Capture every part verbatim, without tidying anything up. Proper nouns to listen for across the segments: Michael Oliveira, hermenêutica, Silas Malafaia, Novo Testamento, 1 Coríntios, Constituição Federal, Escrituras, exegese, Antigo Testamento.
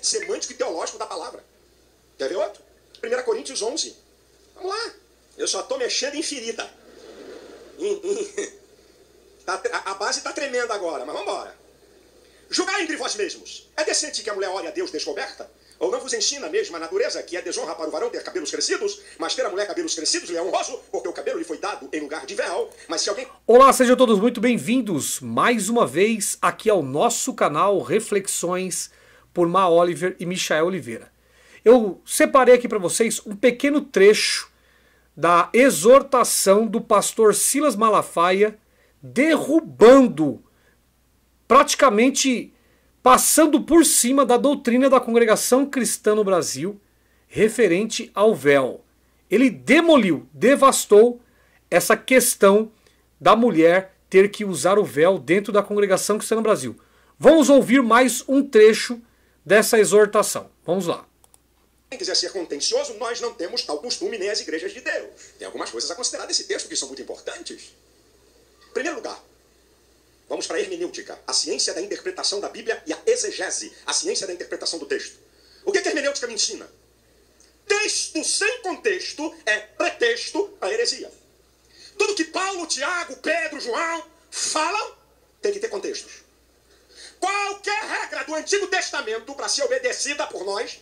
semântico e teológico da palavra. Quer ver outro? primeira Coríntios onze. Vamos lá. Eu só estou mexendo em ferida. A base está tremenda agora, mas vamos embora. Julgai entre vós mesmos. É decente que a mulher olhe a Deus descoberta? Ou não vos ensina a mesma natureza que é desonra para o varão ter cabelos crescidos, mas ter a mulher cabelos crescidos lhe é honroso, porque o cabelo lhe foi dado em lugar de véu, mas se alguém... Olá, sejam todos muito bem-vindos mais uma vez aqui ao nosso canal Reflexões por Ma Oliver e Michael Oliveira. Eu separei aqui para vocês um pequeno trecho da exortação do pastor Silas Malafaia derrubando, praticamente passando por cima da doutrina da congregação cristã no Brasil referente ao véu. Ele demoliu, devastou essa questão da mulher ter que usar o véu dentro da congregação cristã no Brasil. Vamos ouvir mais um trecho dessa exortação. Vamos lá. Quem quiser ser contencioso, nós não temos tal costume nem as igrejas de Deus. Tem algumas coisas a considerar nesse texto que são muito importantes. Em primeiro lugar, vamos para a hermenêutica, a ciência da interpretação da Bíblia e a exegese, a ciência da interpretação do texto. O que a hermenêutica me ensina? Texto sem contexto é pretexto para heresia. Tudo que Paulo, Tiago, Pedro, João falam tem que ter contextos. Qualquer regra do Antigo Testamento para ser obedecida por nós...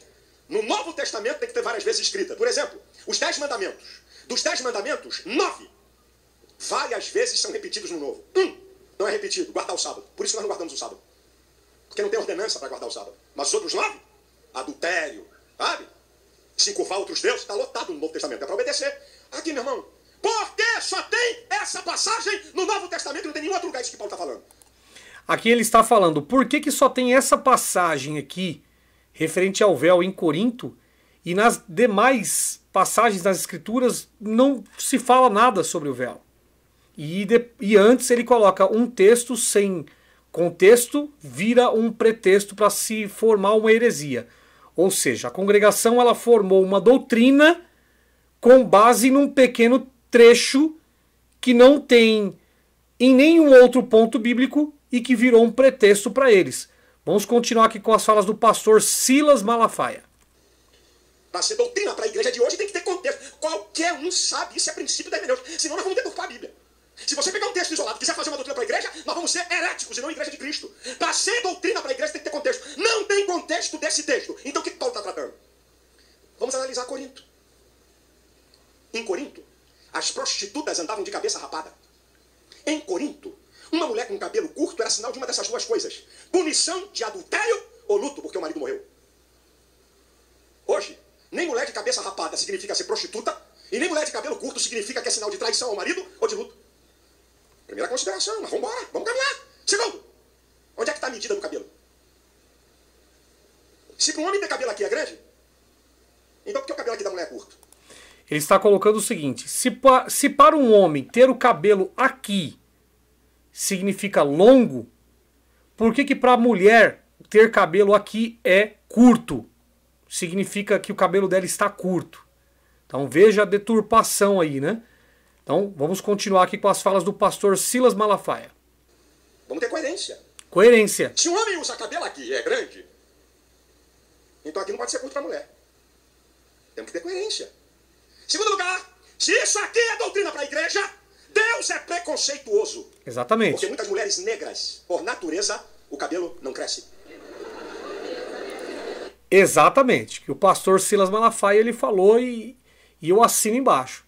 No Novo Testamento tem que ter várias vezes escrita. Por exemplo, os dez mandamentos. Dos dez mandamentos, nove. Várias vezes são repetidos no Novo. Um, não é repetido, guardar o sábado. Por isso nós não guardamos o sábado. Porque não tem ordenança para guardar o sábado. Mas os outros nove, adultério, sabe? Se curvar outros deuses, está lotado no Novo Testamento. É para obedecer. Aqui, meu irmão, porque só tem essa passagem no Novo Testamento e não tem nenhum outro lugar isso que Paulo está falando. Aqui ele está falando, por que que só tem essa passagem aqui referente ao véu em Corinto, e nas demais passagens das Escrituras não se fala nada sobre o véu. E, de, e antes ele coloca um texto sem contexto, vira um pretexto para se formar uma heresia. Ou seja, a congregação ela formou uma doutrina com base num pequeno trecho que não tem em nenhum outro ponto bíblico e que virou um pretexto para eles. Vamos continuar aqui com as falas do pastor Silas Malafaia. Para ser doutrina para a igreja de hoje tem que ter contexto. Qualquer um sabe, isso é princípio da hermenêutica. Senão nós vamos deturpar a Bíblia. Se você pegar um texto isolado e quiser fazer uma doutrina para a igreja, nós vamos ser heréticos e não a igreja de Cristo. Para ser doutrina para a igreja tem que ter contexto. Não tem contexto desse texto. Então o que Paulo está tratando? Vamos analisar Corinto. Em Corinto, as prostitutas andavam de cabeça rapada. Em Corinto, uma mulher com cabelo curto era sinal de uma dessas duas coisas. Punição de adultério ou luto porque o marido morreu. Hoje, nem mulher de cabeça rapada significa ser prostituta, e nem mulher de cabelo curto significa que é sinal de traição ao marido ou de luto. Primeira consideração, mas vamos embora, vamos caminhar. Segundo, onde é que está a medida do cabelo? Se para um homem ter cabelo aqui é grande, então por que o cabelo aqui da mulher é curto? Ele está colocando o seguinte, se, pa, se para um homem ter o cabelo aqui significa longo, por que que para a mulher ter cabelo aqui é curto? Significa que o cabelo dela está curto. Então veja a deturpação aí, né? Então vamos continuar aqui com as falas do pastor Silas Malafaia. Vamos ter coerência. Coerência. Se um homem usa cabelo aqui e é grande, então aqui não pode ser curto para a mulher. Temos que ter coerência. Segundo lugar, se isso aqui é doutrina para a igreja, Deus é preconceituoso. Exatamente. Porque muitas mulheres negras, por natureza, o cabelo não cresce. Exatamente. Que o pastor Silas Malafaia ele falou e, e eu assino embaixo.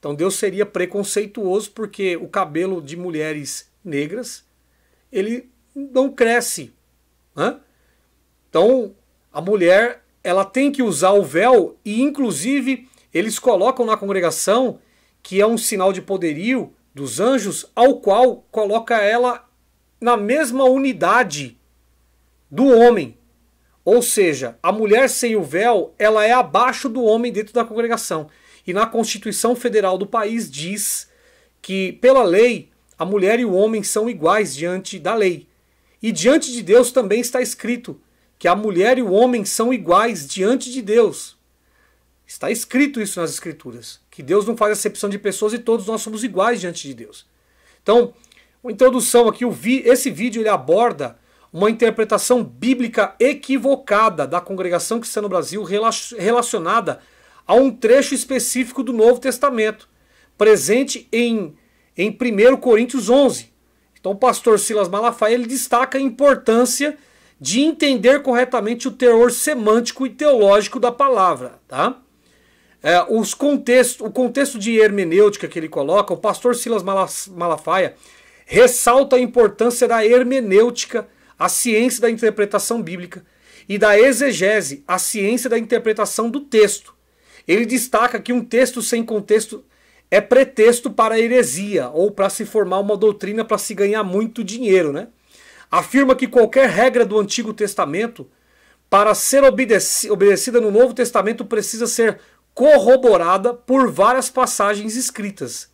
Então Deus seria preconceituoso porque o cabelo de mulheres negras ele não cresce, né? Então a mulher ela tem que usar o véu e inclusive eles colocam na congregação que é um sinal de poderio dos anjos, ao qual coloca ela na mesma unidade do homem. Ou seja, a mulher sem o véu, ela é abaixo do homem dentro da congregação. E na Constituição Federal do país diz que, pela lei, a mulher e o homem são iguais diante da lei. E diante de Deus também está escrito que a mulher e o homem são iguais diante de Deus. Está escrito isso nas Escrituras. Que Deus não faz acepção de pessoas e todos nós somos iguais diante de Deus. Então, uma introdução aqui, esse vídeo ele aborda uma interpretação bíblica equivocada da congregação cristã no Brasil relacionada a um trecho específico do Novo Testamento, presente em, em primeiro Coríntios onze. Então o pastor Silas Malafaia ele destaca a importância de entender corretamente o teor semântico e teológico da palavra. Tá? É, os contexto, o contexto de hermenêutica que ele coloca, o pastor Silas Malafaia ressalta a importância da hermenêutica, a ciência da interpretação bíblica, e da exegese, a ciência da interpretação do texto. Ele destaca que um texto sem contexto é pretexto para heresia, ou para se formar uma doutrina para se ganhar muito dinheiro, né? Afirma que qualquer regra do Antigo Testamento, para ser obedeci- obedecida no Novo Testamento, precisa ser corroborada por várias passagens escritas.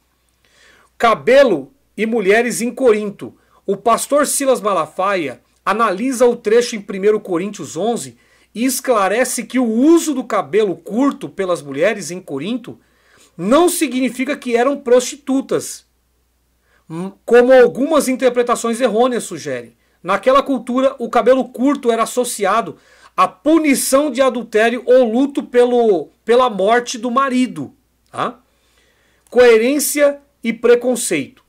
Cabelo e mulheres em Corinto. O pastor Silas Malafaia analisa o trecho em primeiro Coríntios onze e esclarece que o uso do cabelo curto pelas mulheres em Corinto não significa que eram prostitutas, como algumas interpretações errôneas sugerem. Naquela cultura, o cabelo curto era associado à punição de adultério ou luto pelo, pela morte do marido. Tá? Coerência e preconceito.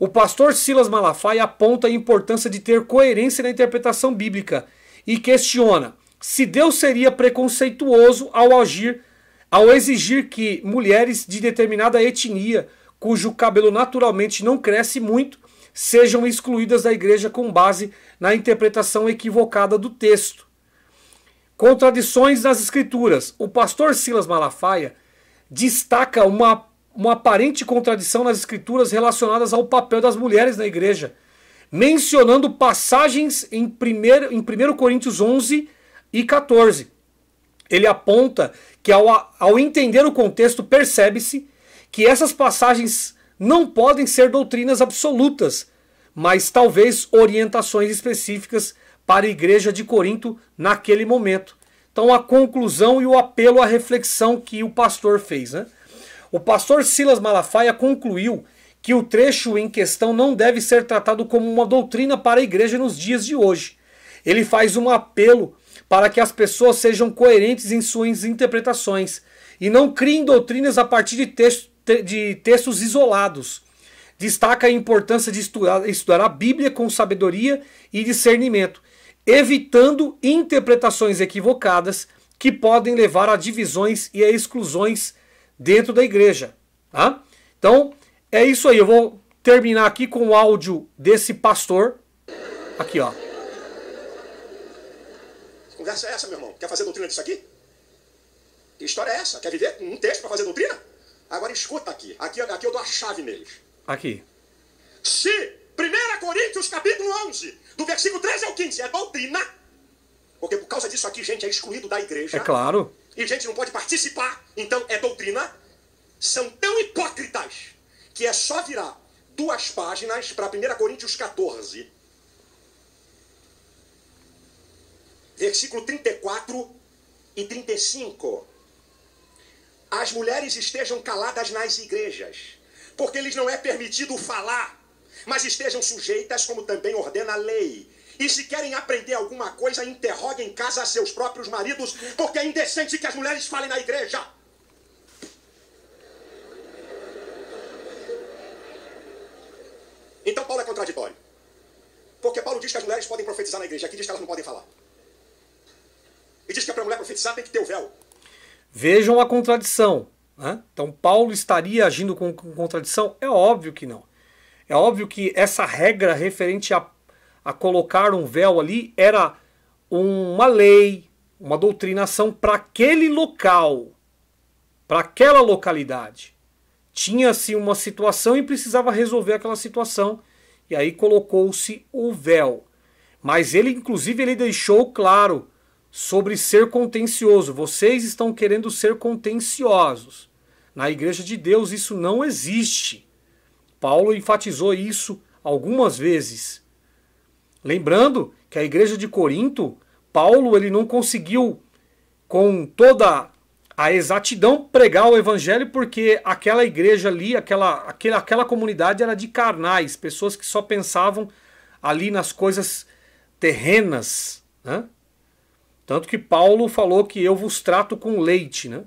O pastor Silas Malafaia aponta a importância de ter coerência na interpretação bíblica e questiona se Deus seria preconceituoso ao agir, ao exigir que mulheres de determinada etnia, cujo cabelo naturalmente não cresce muito, sejam excluídas da igreja com base na interpretação equivocada do texto. Contradições nas Escrituras. O pastor Silas Malafaia destaca uma, uma aparente contradição nas Escrituras relacionadas ao papel das mulheres na igreja, mencionando passagens em primeiro Coríntios onze e quatorze. Ele aponta que ao, ao entender o contexto, percebe-se que essas passagens não podem ser doutrinas absolutas, mas talvez orientações específicas para a igreja de Corinto naquele momento. Então a conclusão e o apelo à reflexão que o pastor fez. Né? O pastor Silas Malafaia concluiu que o trecho em questão não deve ser tratado como uma doutrina para a igreja nos dias de hoje. Ele faz um apelo para que as pessoas sejam coerentes em suas interpretações e não criem doutrinas a partir de, texto, de textos isolados. Destaca a importância de estudar, estudar a Bíblia com sabedoria e discernimento, evitando interpretações equivocadas que podem levar a divisões e a exclusões dentro da igreja. Tá? Então, é isso aí. Eu vou terminar aqui com o áudio desse pastor. Aqui, ó. Conversa é essa, meu irmão? Quer fazer doutrina disso aqui? Que história é essa? Quer viver um texto para fazer doutrina? Agora escuta aqui. Aqui, aqui eu dou a chave neles. Aqui. Se primeiro Coríntios capítulo onze, do versículo treze ao quinze, é doutrina, porque por causa disso aqui, gente, é excluído da igreja. É claro. E gente não pode participar, então é doutrina. São tão hipócritas que é só virar duas páginas para primeiro Coríntios quatorze. Versículo trinta e quatro e trinta e cinco. As mulheres estejam caladas nas igrejas, porque lhes não é permitido falar, mas estejam sujeitas, como também ordena a lei. E se querem aprender alguma coisa, interroguem em casa seus próprios maridos, porque é indecente que as mulheres falem na igreja. Então Paulo é contraditório, porque Paulo diz que as mulheres podem profetizar na igreja, aqui diz que elas não podem falar. E diz que para a mulher profetizar tem que ter o véu. Vejam a contradição. Né? Então Paulo estaria agindo com, com contradição? É óbvio que não. É óbvio que essa regra referente a, a colocar um véu ali era uma lei, uma doutrinação para aquele local, para aquela localidade. Tinha-se uma situação e precisava resolver aquela situação. E aí colocou-se o véu. Mas ele, inclusive, ele deixou claro sobre ser contencioso. Vocês estão querendo ser contenciosos. Na igreja de Deus isso não existe. Paulo enfatizou isso algumas vezes. Lembrando que a igreja de Corinto, Paulo ele não conseguiu com toda a exatidão pregar o evangelho porque aquela igreja ali, aquela, aquela, aquela comunidade era de carnais, pessoas que só pensavam ali nas coisas terrenas, né? Tanto que Paulo falou que eu vos trato com leite, né?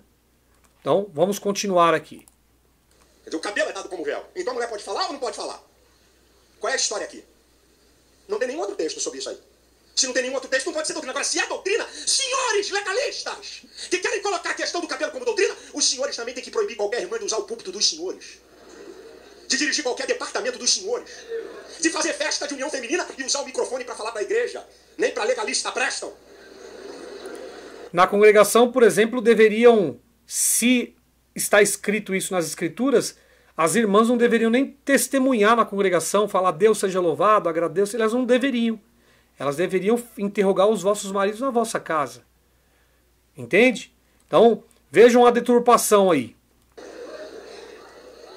Então, vamos continuar aqui. Quer dizer, o cabelo é dado como véu. Então a mulher pode falar ou não pode falar? Qual é a história aqui? Não tem nenhum outro texto sobre isso aí. Se não tem nenhum outro texto, não pode ser doutrina. Agora, se é doutrina, senhores legalistas que querem colocar a questão do cabelo como doutrina, os senhores também têm que proibir qualquer irmã de usar o púlpito dos senhores, de dirigir qualquer departamento dos senhores, de fazer festa de união feminina e usar o microfone para falar para a igreja. Nem para legalista prestam. Na congregação, por exemplo, deveriam, se está escrito isso nas Escrituras, as irmãs não deveriam nem testemunhar na congregação, falar Deus seja louvado, agradeço, elas não deveriam. Elas deveriam interrogar os vossos maridos na vossa casa. Entende? Então, vejam a deturpação aí.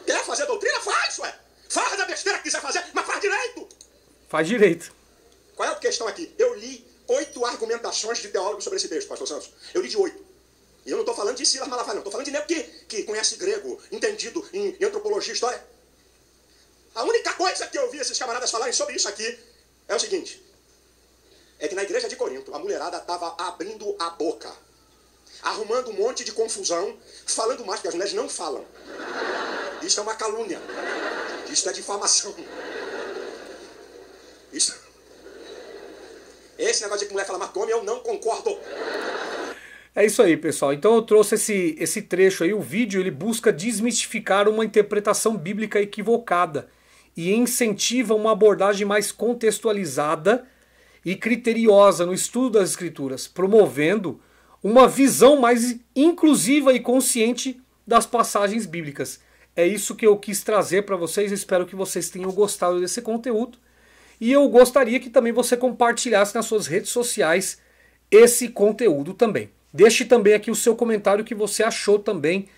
Quer fazer doutrina? Faz, ué! Faz da besteira que quiser fazer, mas faz direito! Faz direito. Qual é a questão aqui? Eu li oito argumentações de teólogos sobre esse texto, pastor Santos. Eu li de oito. E eu não estou falando de Silas Malafaia, não. Estou falando de nego que, que conhece grego, entendido em antropologia e história. A única coisa que eu ouvi esses camaradas falarem sobre isso aqui é o seguinte: é que na igreja de Corinto, a mulherada estava abrindo a boca, arrumando um monte de confusão, falando mais, porque as mulheres não falam. Isso é uma calúnia. Isso é difamação. Isso. Esse negócio de que mulher fala mais come, eu não concordo. É isso aí, pessoal. Então eu trouxe esse, esse trecho aí. O vídeo ele busca desmistificar uma interpretação bíblica equivocada e incentiva uma abordagem mais contextualizada e criteriosa no estudo das Escrituras, promovendo uma visão mais inclusiva e consciente das passagens bíblicas. É isso que eu quis trazer para vocês. Espero que vocês tenham gostado desse conteúdo. E eu gostaria que também você compartilhasse nas suas redes sociais esse conteúdo também. Deixe também aqui o seu comentário que você achou também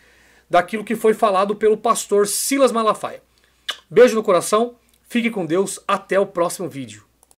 daquilo que foi falado pelo pastor Silas Malafaia. Beijo no coração, fique com Deus, até o próximo vídeo.